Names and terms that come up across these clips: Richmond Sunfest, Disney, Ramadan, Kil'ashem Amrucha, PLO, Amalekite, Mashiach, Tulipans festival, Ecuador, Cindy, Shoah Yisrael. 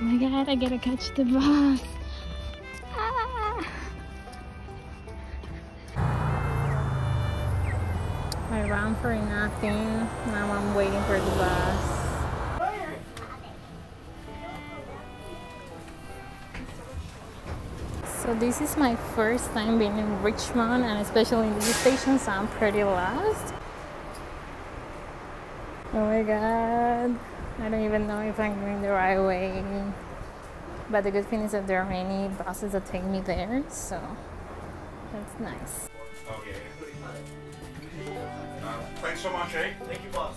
Oh my god, I gotta catch the bus. Ah. I ran for nothing. Now I'm waiting for the bus. So this is my first time being in Richmond, and especially in these stations, so I'm pretty lost. Oh my god, I don't even know if I'm going the right way. But the good thing is that there are many buses that take me there, so that's nice. Okay. Thanks so much, eh? Thank you, boss.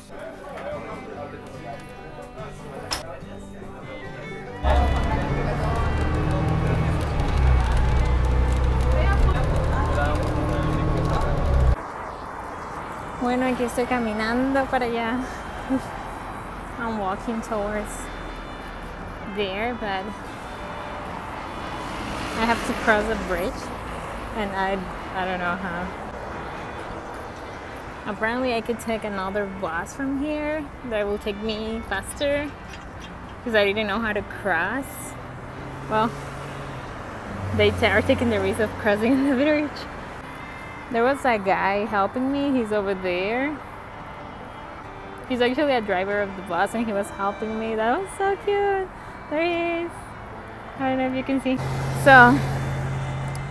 Bueno, aquí estoy caminando para allá. I'm walking towards there, but I have to cross a bridge, and I don't know how. Apparently I could take another bus from here that will take me faster, because I didn't know how to cross. Well, they are taking the risk of crossing the bridge. There was a guy helping me, he's over there. He's actually a driver of the bus and he was helping me. That was so cute. There he is. I don't know if you can see. So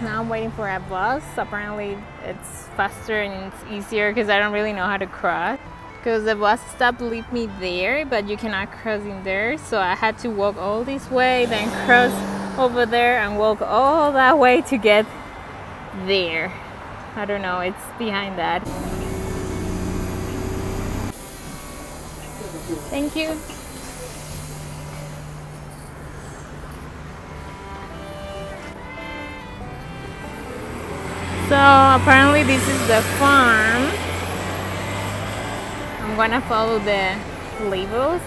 now I'm waiting for a bus. Apparently it's faster and it's easier because I don't really know how to cross. Because the bus stop left me there, but you cannot cross in there. So I had to walk all this way, then cross over there and walk all that way to get there. I don't know, it's behind that. Thank you. So apparently this is the farm. I'm gonna follow the labels.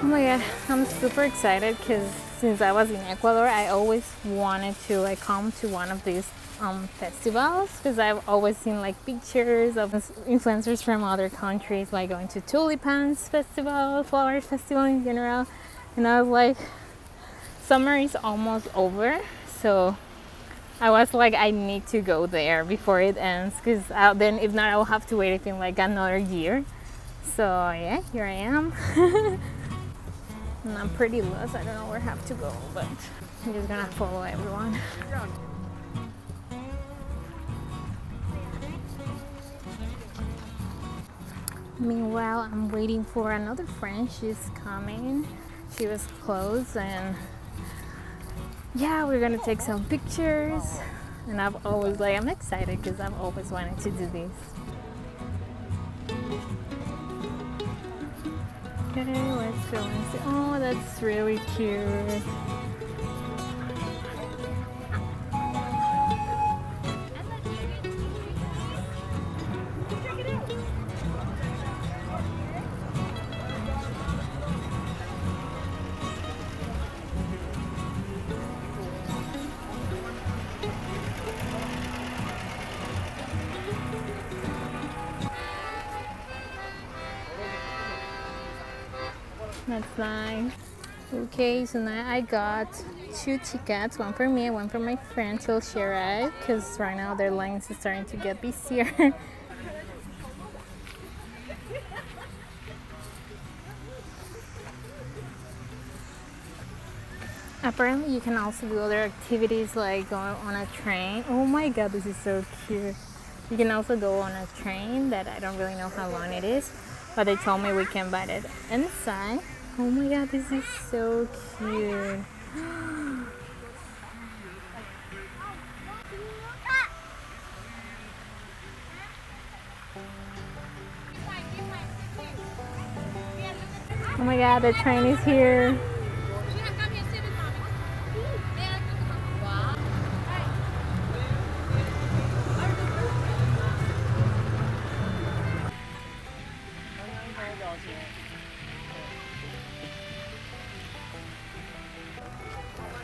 Oh my god, I'm super excited because since I was in Ecuador, I always wanted to like come to one of these festivals, because I've always seen like pictures of influencers from other countries like going to Tulipans festival, flowers festival in general, and I was like, summer is almost over, so I was like, I need to go there before it ends, because then if not, I will have to wait I think like another year. So yeah, here I am. And I'm pretty lost, I don't know where I have to go, but I'm just gonna follow everyone. Meanwhile, I'm waiting for another friend, she's coming. She was close and yeah, we're gonna take some pictures. And I've always like, I'm excited because I've always wanted to do this. Okay, let's go and see. Oh, that's really cute. That's nice. Okay, so now I got two tickets, one for me and one for my friend till she arrived, because right now their lines is starting to get busier. Apparently you can also do other activities like going on a train. Oh my god, this is so cute. You can also go on a train that I don't really know how long it is, but they told me we can buy it inside. Oh my god, this is so cute. Oh my god, the train is here.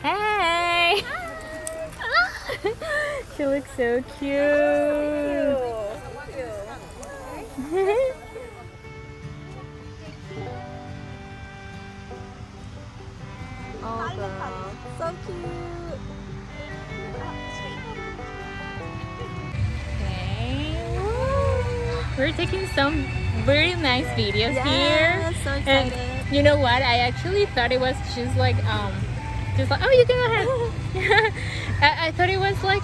Hey! She looks so cute. so cute. Okay. We're taking some very nice videos here. So excited. And you know what? I actually thought it was just like oh, you can go ahead. I thought it was like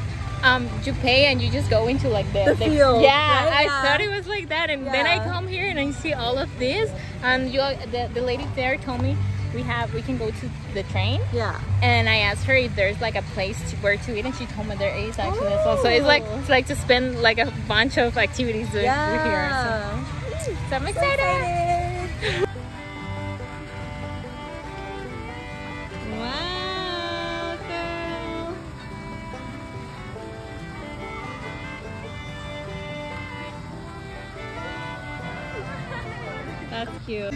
you pay and you just go into like the field. Yeah, right? I thought it was like that, and then I come here and I see all of this, and the lady there told me we can go to the train. Yeah. And I asked her if there's like a place where to eat, and she told me there is actually as well. So it's like to spend like a bunch of activities with here. So I'm excited. That's cute.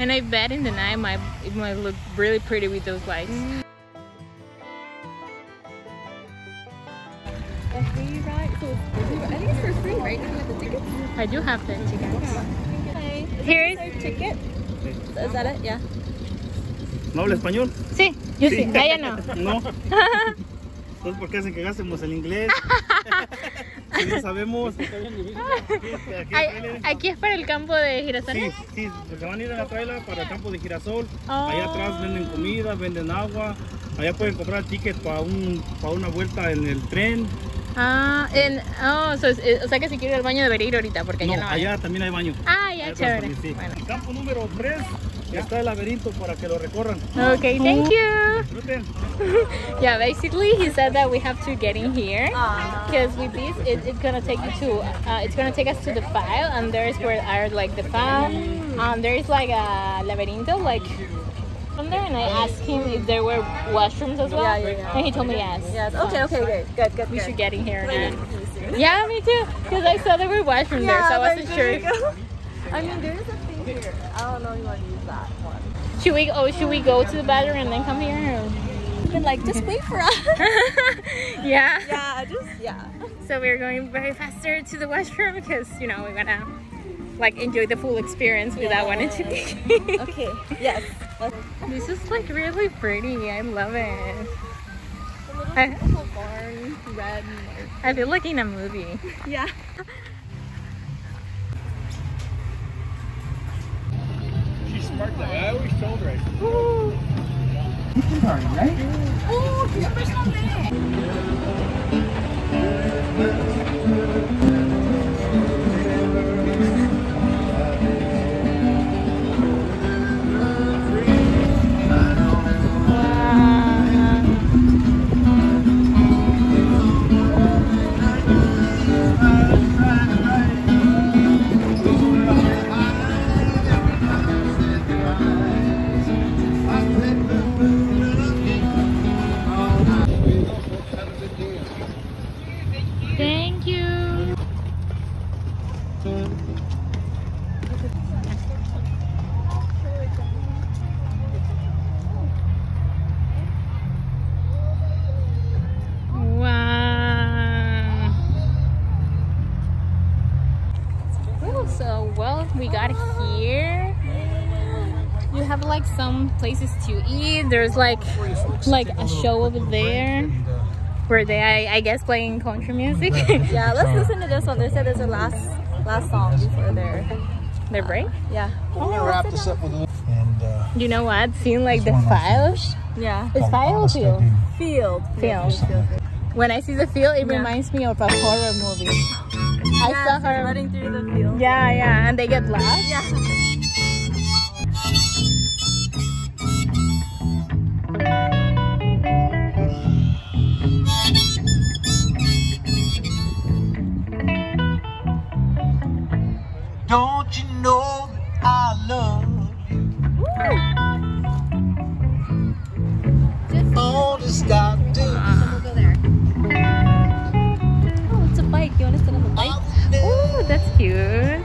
And I bet in the night it might look really pretty with those lights. I think it's for free, right? Do you have the tickets? I do have the tickets. Okay. Here is our ticket. Is that it? Yeah. ¿No habla español? Sí, yo sí. Ella no. No. Entonces, ¿por qué hacen que gastemos el inglés? Ya sabemos. Aquí es para el campo de girasol. Sí, sí, porque van a ir a la traila para el campo de girasol. Allá atrás venden comida, venden agua. Allá pueden comprar tickets para una vuelta en el tren. O sea que si quiero ir al baño debería ir ahorita porque allá no hay. Allá también hay baño. Ah, ya, chévere. También, sí. Bueno. El campo número 3 está el laberinto para que lo recorran. Okay, thank you. Yeah, basically he said that we have to get in here because with this it's gonna take you to it's gonna take us to the file, and there's where are like the file. There's like a laberinto like from there, and I asked him if there were washrooms as well. Yeah. And he told me yes. Yes. Okay. Good. We should get in here now. Yeah, me too. Because I saw there were washrooms there, so I wasn't sure. I mean, there is a thing here. I don't know if you want to use that one. Should we go to the bathroom and then come here? Or? Been like, just wait for us. Yeah. So we're going very faster to the washroom because you know we're gonna like enjoy the full experience without wanting to be. Okay. Yes. This is like really pretty. I love it. The little purple barn, red. I feel like in a movie. Yeah. I always told her. We got here. You have like some places to eat. There's like a show over there where they I guess playing country music. Yeah, let's listen to this one. They said it's the last song before their break. Yeah. We're gonna wrap this up with you know what? Seeing like the files. Yeah. It's file field. Field. When I see the field, it reminds me of a horror movie. I saw her running through the field. Yeah, and they get lost. Yeah. Don't you know that I love you? All just got to do. We'll go there. Oh, it's a bike. You want to sit on the bike? That's cute.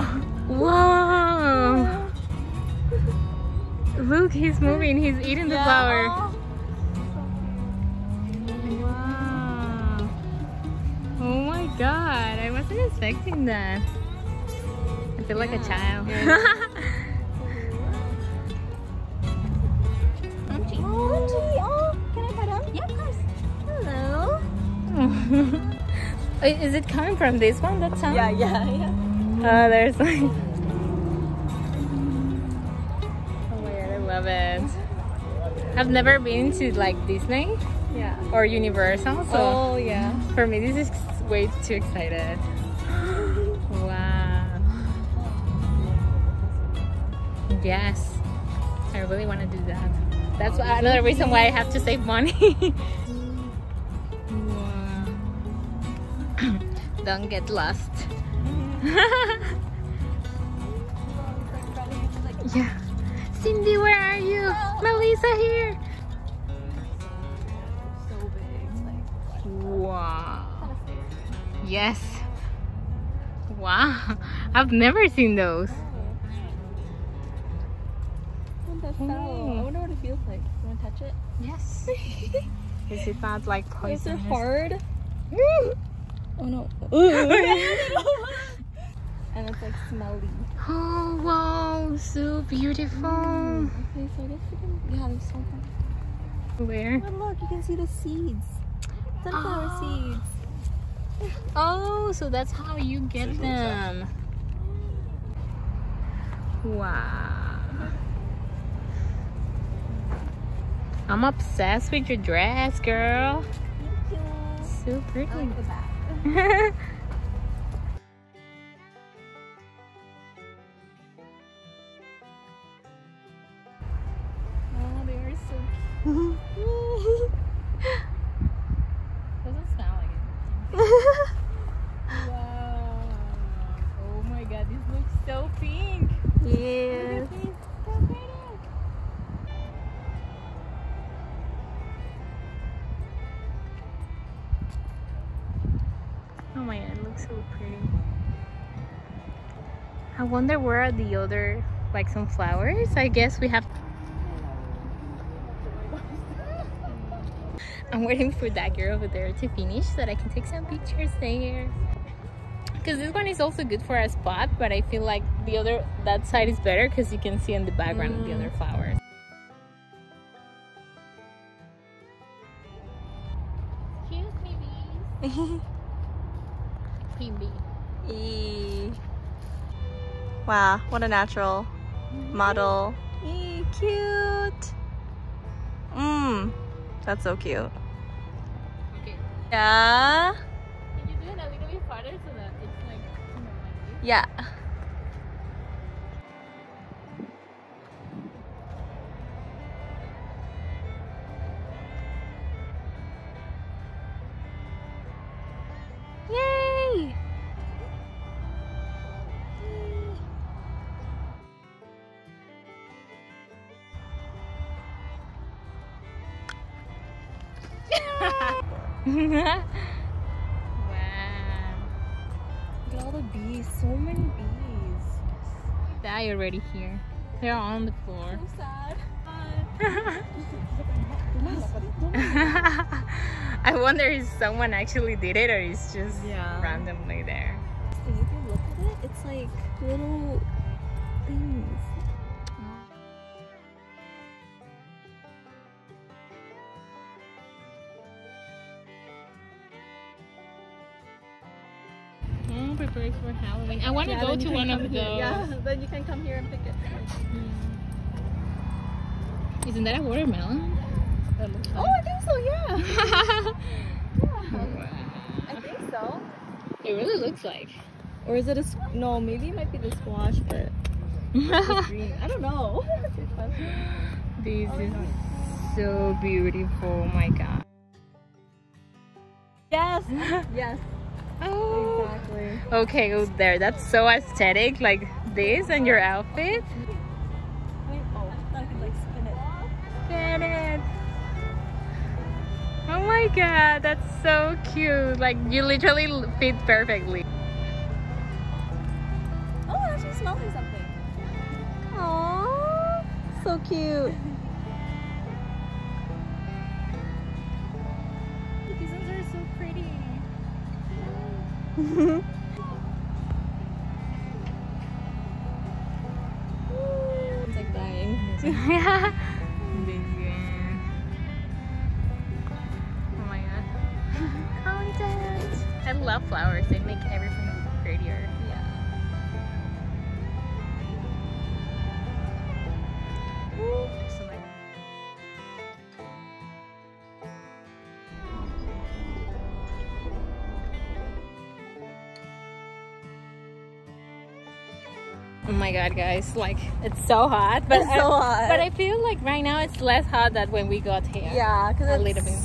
Whoa! Luke, he's moving. He's eating the flower. Wow! Oh my God! I wasn't expecting that. I feel like a child. Oh, can I pet him? Yeah, of course. Hello. Is it coming from this one? That sound? Yeah, yeah, yeah. Oh, there's like... Oh my God, I love it. I've never been to like Disney or Universal, so for me this is way too excited. Wow. Yes, I really want to do that. That's another reason why I have to save money. Don't get lost. Yeah. Cindy, where are you? Oh. Melissa here. So big. Like, wow. Yes. Wow. I've never seen those. I wonder what it feels like. You want to touch it? Yes. Is it not like poison? Is it hard? Oh no. And it's like smelly. Oh wow, so beautiful. Okay, so I guess we can there's so fun. Where? Oh, look, you can see the seeds. Sunflower seeds. Oh, so that's how you get them. Wow. I'm obsessed with your dress, girl. Thank you. So pretty. I like the back. Oh, they are so cute. Doesn't smell like it. Wow. Oh my God, this looks so pink. Yeah. Oh my God, it looks so pretty. I wonder where are the other, like, some flowers? I guess we have... I'm waiting for that girl over there to finish so that I can take some pictures there. Because this one is also good for a spot, but I feel like the other, that side is better because you can see in the background the other flowers. Excuse me, bees. Wow, what a natural model. Cute. That's so cute. Okay. Yeah. Can you do it a little bit farther so that it's like, you know, like this? Yeah. Wow. Look at all the bees, so many bees. Die already here. They're on the floor. So sad. I wonder if someone actually did it or it's just randomly there. If you look at it, it's like little things. Preparing for Halloween. I want to go to one of those. Yeah, then you can come here and pick it. Isn't that a watermelon? Oh, I think so, yeah. Wow. I think so. It really looks like. Or is it a squash? No, maybe it might be the squash, but it's green. I don't know. This is so beautiful, my God. Yes, yes. Oh, exactly. Okay, go there. That's so aesthetic, like this and your outfit. Wait, oh, I could like spin it. Spin it! Oh my God, that's so cute. Like you literally fit perfectly. Oh, she's smelling something. Aww, so cute. These ones are so pretty. It's like dying. Yeah. Oh my god. Content. I love flowers. They make everything prettier. Oh my god, guys, like it's so hot, but I feel like right now it's less hot than when we got here. Yeah, because it's a little bit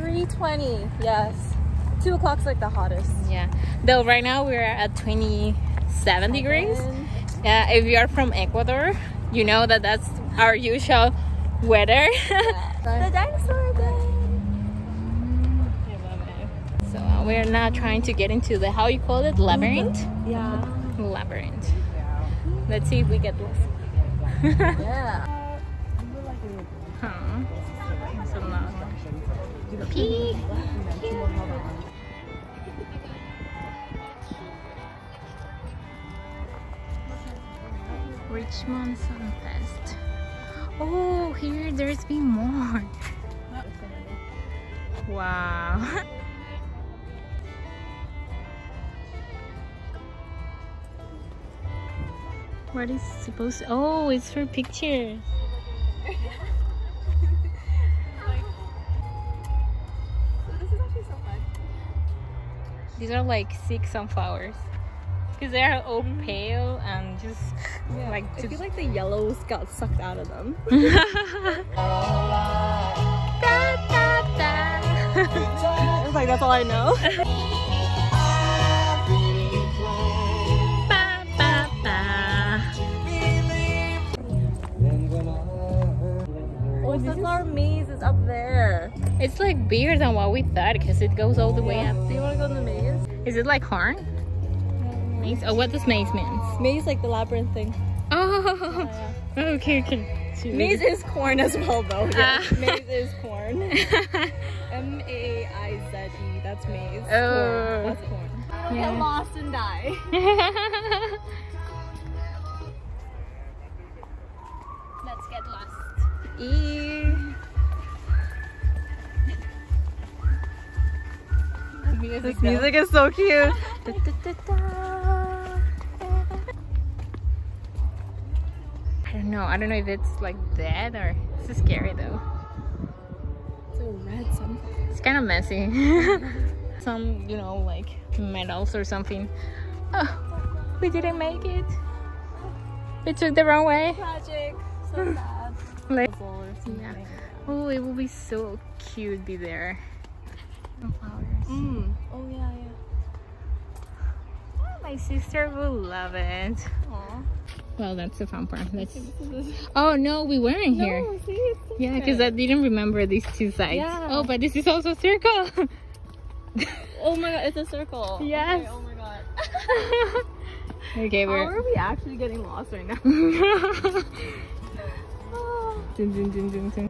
320. Yes, 2 o'clock's like the hottest. Yeah, though right now we're at 27 degrees. Yeah, if you're from Ecuador, you know that that's our usual weather. Yeah. The dinosaur again. I love it. So we're now trying to get into the, how you call it, labyrinth. Yeah, labyrinth. Let's see if we get lost. Yeah. Huh. So loud. Pee. Richmond Sunfest. Oh, here there's been more. Wow. What is supposed to... Oh, it's for pictures. Like, this is actually so fun. These are like 6 sunflowers. Because they are all pale and just... Yeah. Like, I feel like the yellows got sucked out of them. It's like, that's all I know. Sunflower maze is up there. It's like bigger than what we thought because it goes all the way up. Do you want to go in the maze? Is it like horn? Maze? Oh, what does maze mean? Maze like the labyrinth thing. Oh, yeah. Okay. Cheers. Maze is corn as well, though. Yeah. Maze is corn. M-A-I-Z-E. That's maze. Oh, corn. That's corn. You don't get lost and die. Let's get lost. This music is so cute. Da, da, da, da. I don't know if it's like dead or it's scary though. It's a red something. It's kind of messy. Some, you know, like medals or something. Oh, we didn't make it. We took the wrong way. Tragic. So sad. Like, yeah. Oh, it will be so cute be there. Flowers. Mm. Oh yeah, yeah. Oh, my sister will love it. Aww. Well, that's the fun part. Oh no, we weren't here. No, see, it's different. Yeah, because I didn't remember these two sides. Yeah. Oh, but this is also a circle. Oh my god, it's a circle. Yes. Okay, oh my god. Okay, how are we actually getting lost right now? Dun, dun, dun, dun, dun.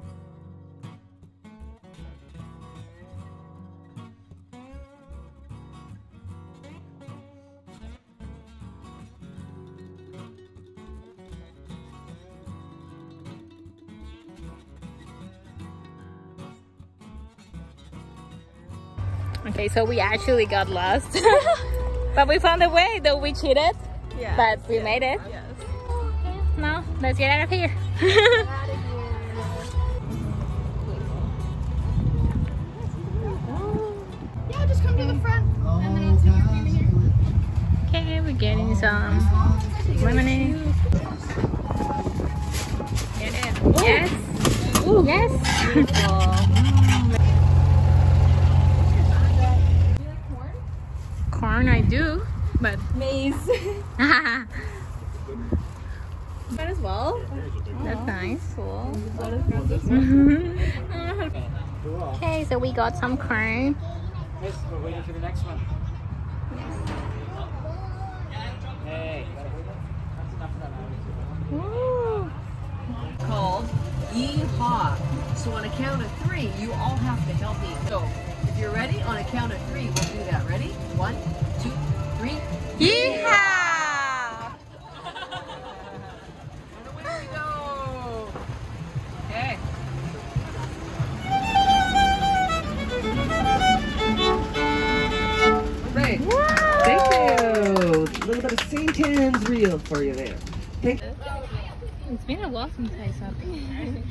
Okay, so we actually got lost. But we found a way, though we cheated. Yes, but we made it. Yes. Okay, now let's get out of here. Getting some lemonade. Get in. Ooh. Yes. Ooh. Yes. Do you like corn? Corn, I do, but maize. That as well. Oh, that's nice. Cool. Okay, so we got some corn. Yes, we're waiting for the next one. Yes. Hey, Woo. Called Yee-Haw. So on a count of three, you all have to help me. So if you're ready, on a count of three, we'll do that. Ready? 1, 2, 3. Yee-Haw! And away we go. Okay. Great. Woo! Thank you. A little bit of St. Anne's reel for you there. Thank you. It's been a while since I saw him.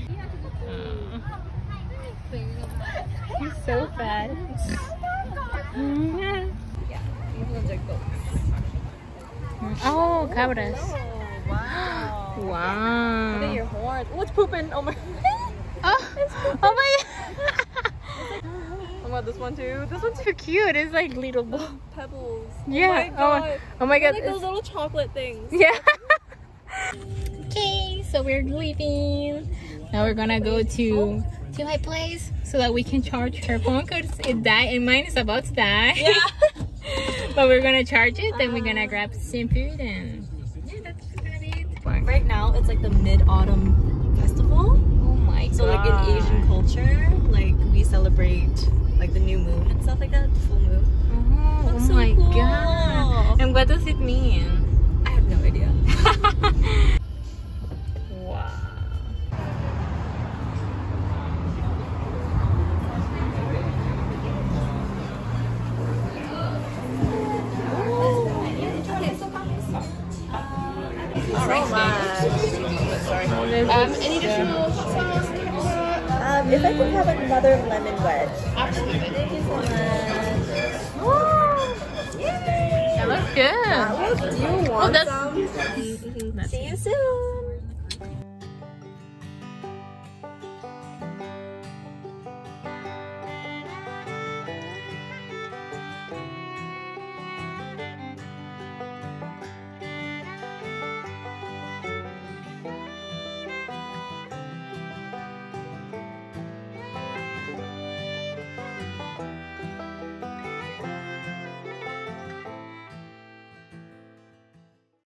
He's so fat. Oh, cabras. Oh, wow. Wow. Look at your horn. Oh, it's pooping. Oh my. Oh, it's pooping. Oh my. Oh my, this one too. This one's so cute. It's like little pebbles. Yeah. Oh my god. It's like those little chocolate things. Yeah. Okay, so we're leaving. Now we're gonna go to my place so that we can charge her phone because it died and mine is about to die. Yeah. But we're gonna charge it, then we're gonna grab some food and yeah, that's about it. Right now it's like the mid-autumn festival. Oh my god. So like in Asian culture, like we celebrate like the new moon and stuff like that, the full moon. Oh, oh so my cool. God. And what does it mean? I have no idea. Wow. Any additional if I could have another lemon wedge. Absolutely. Thank you so much. That looks good. That looks, do you want some? See you soon.